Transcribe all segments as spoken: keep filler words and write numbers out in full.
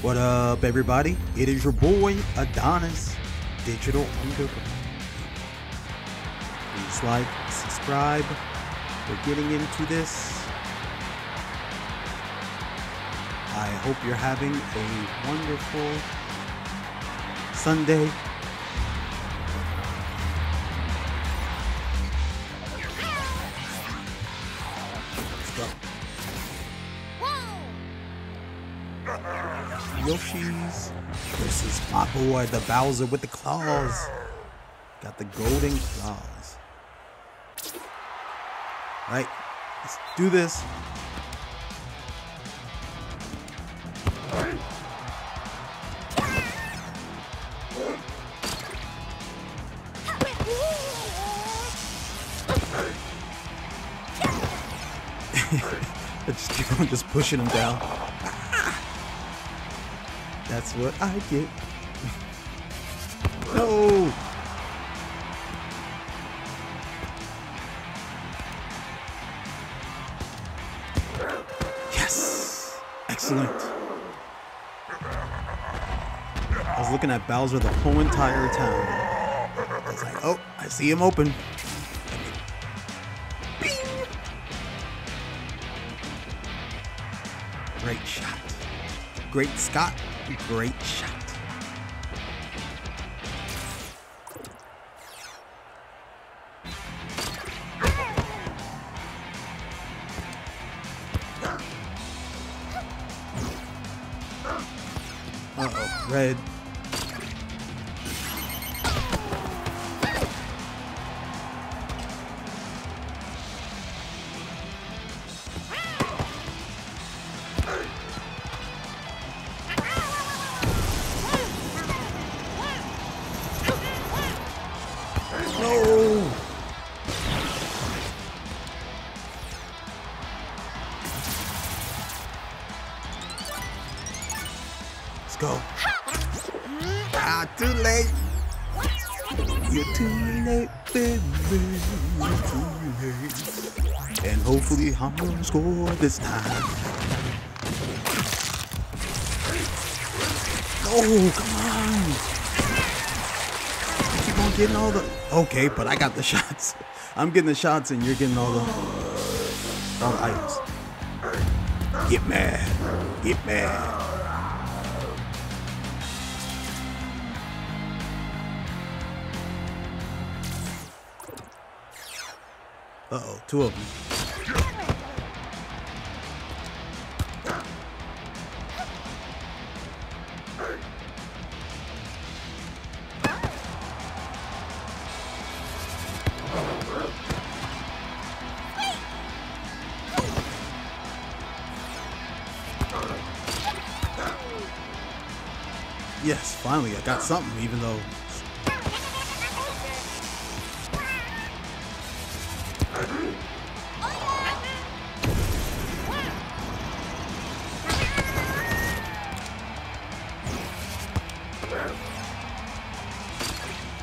What up, everybody? It is your boy Adonis Digital Underground. Please like, subscribe. We're getting into this. I hope you're having a wonderful Sunday. Let's go. Yoshis versus my boy, the Bowser with the claws. Got the golden claws. All right, let's do this. I just keep on just pushing him down. That's what I get. No! Yes! Excellent. I was looking at Bowser the whole entire time. I was like, oh, I see him open. Bing! Great shot. Great Scott. Great shot. Uh-oh, red. Go. Ah, too late. You're too late, baby. You're too late. And hopefully I'm gonna score this time. Oh, come on. I keep on getting all the... Okay, but I got the shots. I'm getting the shots and you're getting all the... All the items. Get mad. Get mad. Uh-oh, two of them. Yes, finally I got something, even though...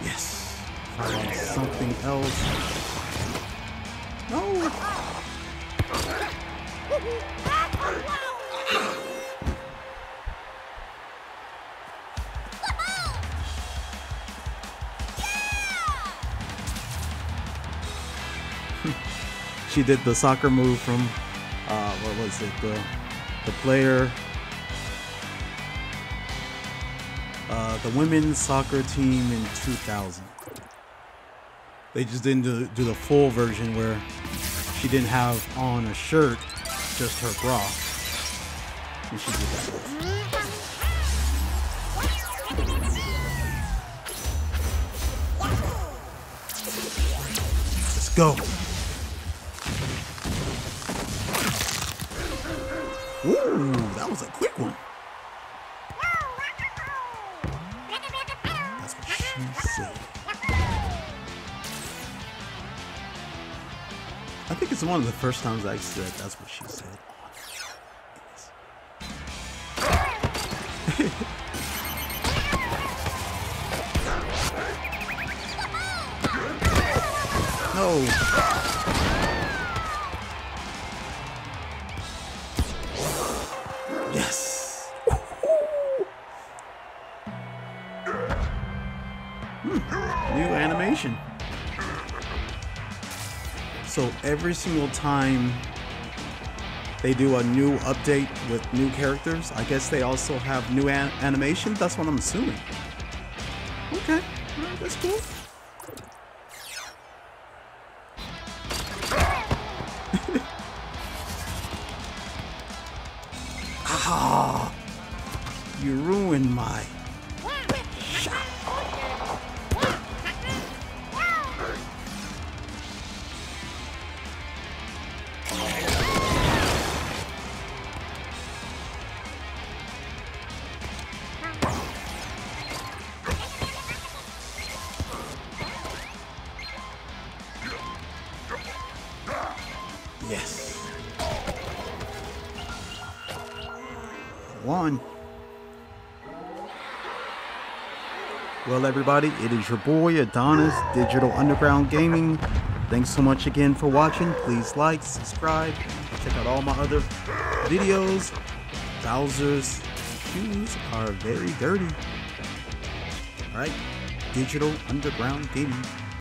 Yes. Something else. No. She did the soccer move from uh, what was it? The the player. Uh, the women's soccer team in two thousand. They just didn't do, do the full version where she didn't have on a shirt, just her bra. And she did that. Let's go. Ooh, that was a quick one. I think it's one of the first times I said that's what she said. No. Yes. action. So every single time they do a new update with new characters, I guess they also have new an animation. That's what I'm assuming. Okay, right, that's cool. Ah, you ruined my shot. Yes. One. Well, everybody, it is your boy Adonis Digital Underground Gaming. Thanks so much again for watching. Please like, subscribe, check out all my other videos. Bowser's shoes are very dirty. All right, Digital Underground Gaming.